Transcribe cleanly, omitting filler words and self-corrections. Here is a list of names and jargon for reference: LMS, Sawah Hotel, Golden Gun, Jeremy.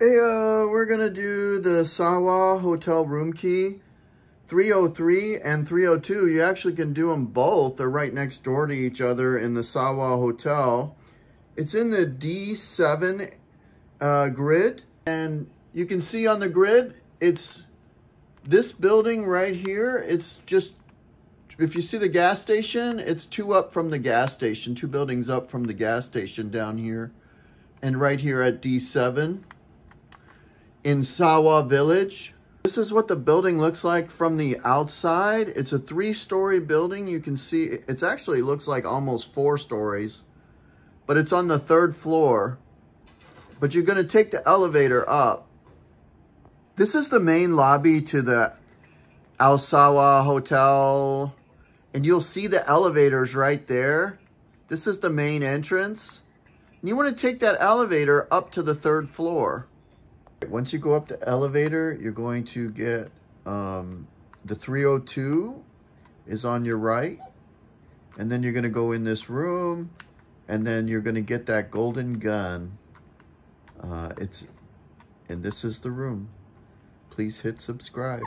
Hey, we're gonna do the Sawah Hotel room key, 303 and 302. You actually can do them both. They're right next door to each other in the Sawah Hotel. It's in the D7 grid, and you can see on the grid, it's this building right here. It's just, if you see the gas station, it's two up from the gas station, two buildings up from the gas station down here, and right here at D7. In Sawah Village. This is what the building looks like from the outside. It's a three-story building. You can see it actually looks like almost four stories, but it's on the third floor. But you're going to take the elevator up. This is the main lobby to the Sawah Hotel, and you'll see the elevators right there. This is the main entrance. And you want to take that elevator up to the third floor. Once you go up the elevator, you're going to get the 302 is on your right. And then you're going to go in this room, and then you're going to get that Golden Gun. And this is the room. Please hit subscribe.